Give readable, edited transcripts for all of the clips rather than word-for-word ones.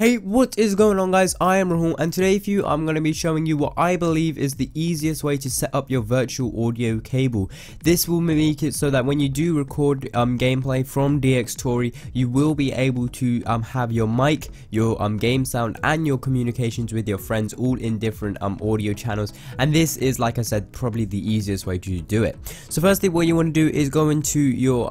Hey, what is going on guys? I am Rahul and today for you I'm going to be showing you what I believe is the easiest way to set up your virtual audio cable. This will make it so that when you do record gameplay from DxTory, you will be able to have your mic, your game sound and your communications with your friends all in different audio channels, and this is, like I said, probably the easiest way to do it. So firstly what you want to do is go into your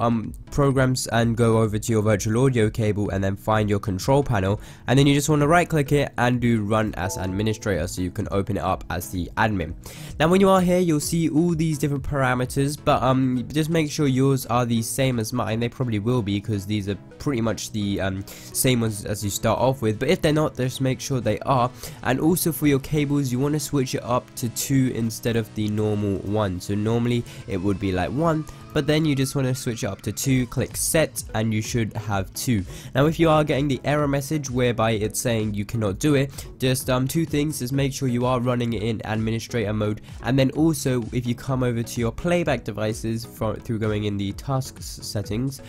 programs and go over to your virtual audio cable and then find your control panel, and then you just want to right click it and do run as administrator so you can open it up as the admin. Now when you are here you'll see all these different parameters, but just make sure yours are the same as mine. They probably will be because these are pretty much the same ones as you start off with, but if they're not just make sure they are. And also for your cables you want to switch it up to 2 instead of the normal 1. So normally it would be like 1, but then you just want to switch it up to 2, click set, and you should have 2. Now if you are getting the error message whereby it's saying you cannot do it, just two things: is make sure you are running it in administrator mode, and then also if you come over to your playback devices through going in the tasks settings,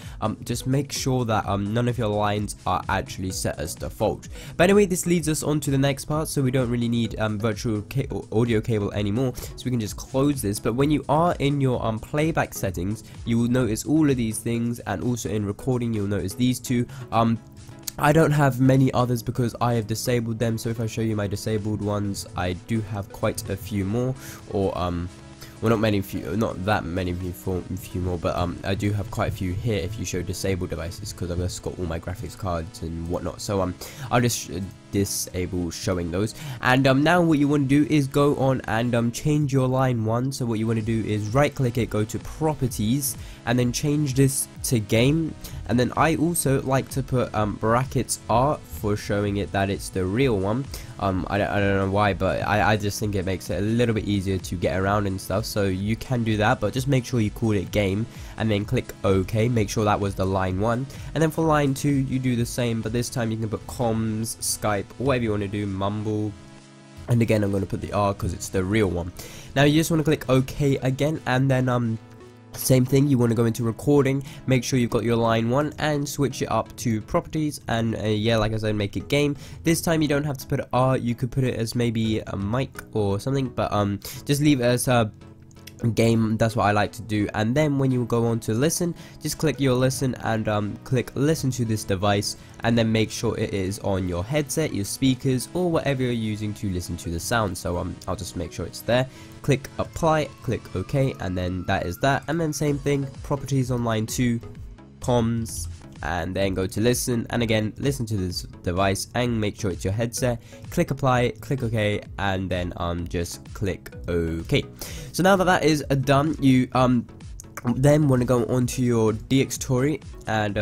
just make sure that none of your lines are actually set as default. But anyway, this leads us on to the next part, so we don't really need virtual audio cable anymore, so we can just close this. But when you are in your playback settings, you will notice all of these things, and also in recording you'll notice these two. I don't have many others because I have disabled them, so if I show you my disabled ones, I do have quite a few more, or well, not that many more, but I do have quite a few here if you show disabled devices, because I've just got all my graphics cards and whatnot. So I'll just disable showing those. And now what you want to do is go on and change your line 1. So what you want to do is right click it, go to properties, and then change this to game. And then I also like to put brackets R for showing it that it's the real one. I don't know why, but I just think it makes it a little bit easier to get around and stuff, so you can do that, but just make sure you call it game and then click OK. Make sure that was the line 1, and then for line 2 you do the same, but this time you can put comms, Skype, whatever you want to do, Mumble. And again I'm going to put the R because it's the real one. Now you just want to click OK again, and then same thing, you want to go into recording, make sure you've got your line 1 and switch it up to properties, and yeah, like I said, make it game. This time you don't have to put R, you could put it as maybe a mic or something, but just leave it as game. That's what I like to do. And then when you go on to listen, just click your listen and click listen to this device, and then make sure it is on your headset, your speakers, or whatever you're using to listen to the sound. So I'll just make sure it's there, click apply, click OK, and then that is that. And then same thing, properties on line 2, comms, and then go to listen, and again listen to this device and make sure it's your headset, click apply, click OK, and then just click OK. So now that that is done, you then want to go on to your DxTory and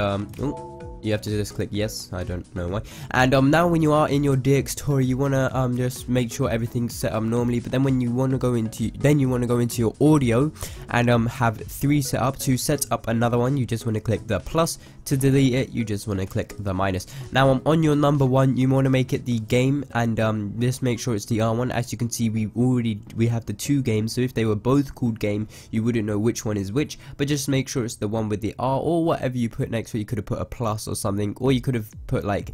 you have to just click yes, I don't know why. And now when you are in your DxTory, you want to just make sure everything's set up normally, but then when you want to go into, then you want to go into your audio and have 3 set up. To set up another one you just want to click the plus, to delete it you just want to click the minus. Now on your number 1 you want to make it the game, and just make sure it's the R1. As you can see we have the 2 games, so if they were both called game you wouldn't know which one is which, but just make sure it's the one with the R, or whatever you put next to it. You could have put a plus or something, or you could have put like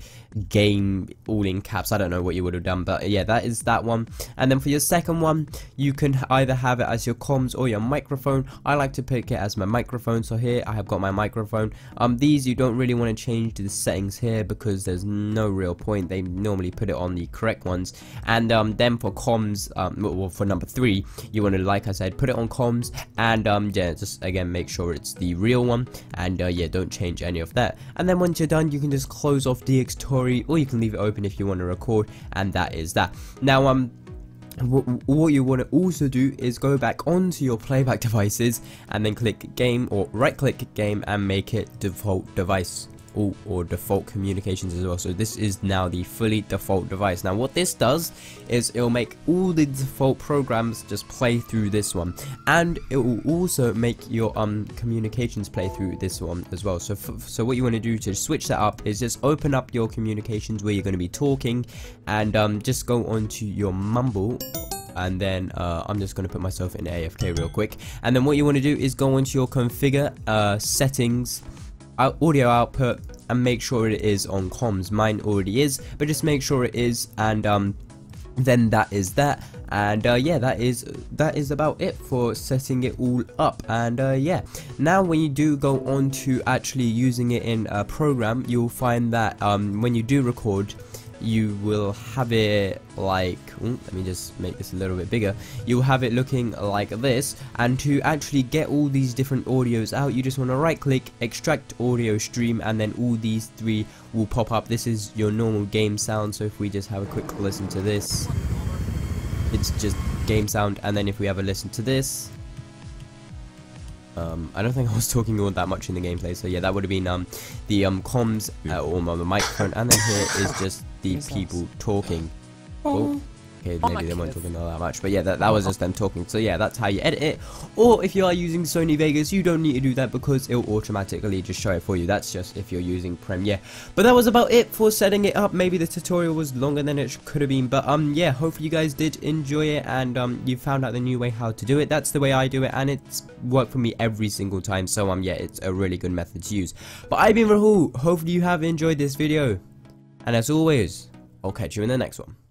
game all in caps. I don't know what you would have done, but yeah, that is that one. And then for your second one you can either have it as your comms or your microphone. I like to pick it as my microphone, so here I have got my microphone. These you don't really want to change the settings here because there's no real point, they normally put it on the correct ones. And then for comms, well, for number 3 you want to, like I said, put it on comms, and yeah, just again make sure it's the real one, and yeah, don't change any of that. And then once you're done you can just close off DxTory, or you can leave it open if you want to record, and that is that. Now what you want to also do is go back onto your playback devices and then click game, or right click game, and make it default device, or default communications as well. So this is now the fully default device. Now what this does is it'll make all the default programs just play through this one, and it will also make your communications play through this one as well. So what you want to do to switch that up is just open up your communications where you're going to be talking, and just go onto your Mumble, and then I'm just going to put myself in AFK real quick. And then what you want to do is go into your configure, settings, audio output, and make sure it is on comms. Mine already is, but just make sure it is, and then that is that. And yeah, that is about it for setting it all up. And yeah, now when you do go on to actually using it in a program, you'll find that when you do record, you will have it like, let me just make this a little bit bigger, you'll have it looking like this. And to actually get all these different audios out, you just want to right click, extract audio stream, and then all these three will pop up. This is your normal game sound, so if we just have a quick listen to this, it's just game sound. And then if we have a listen to this, I don't think I was talking all that much in the gameplay, so yeah, that would have been the comms or the microphone. And then here is just the people talking. Oh, okay, maybe they weren't talking all that much, but yeah, that was just them talking. So yeah, that's how you edit it. Or if you are using Sony Vegas, you don't need to do that because it'll automatically just show it for you. That's just if you're using Premiere. But that was about it for setting it up. Maybe the tutorial was longer than it could have been, but yeah, hopefully you guys did enjoy it, and you found out the new way how to do it. That's the way I do it, and it's worked for me every single time. So yeah, it's a really good method to use. But I've been Rahul. Hopefully you have enjoyed this video, and as always, I'll catch you in the next one.